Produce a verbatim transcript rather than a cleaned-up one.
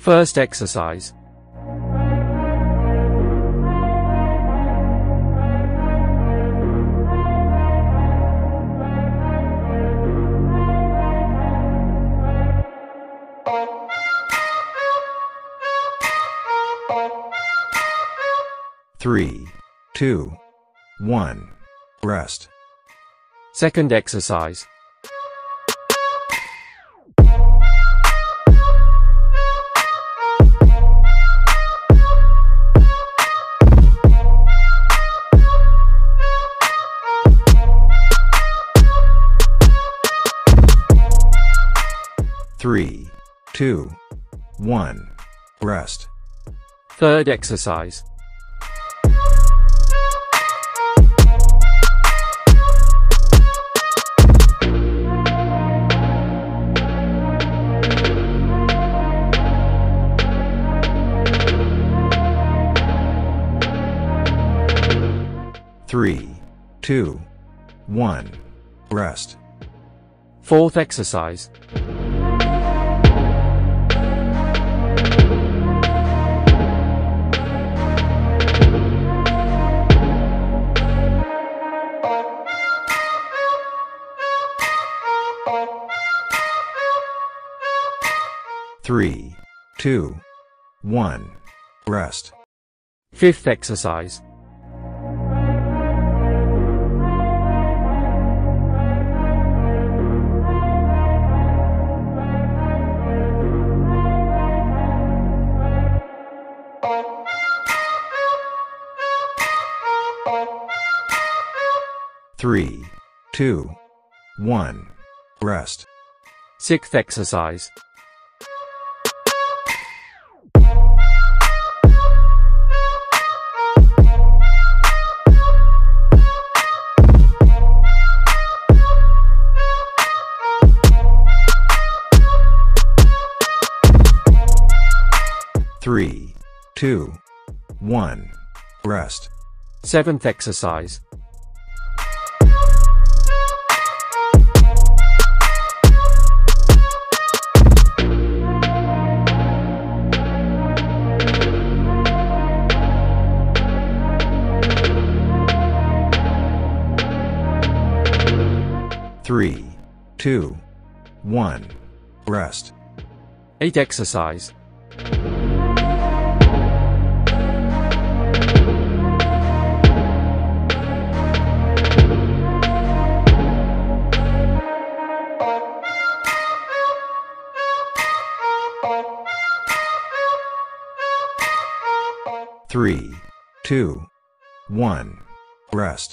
First exercise. Three, two, one, rest. Second exercise. Three, two, one, rest. Third exercise. Three, two, one, rest. Fourth exercise. Three, two, one, rest. Fifth exercise. Three, two, one, rest. Sixth exercise. Three, two, one, rest. Seventh exercise. Three, two, one, rest. Eighth exercise. Three, two, one, rest.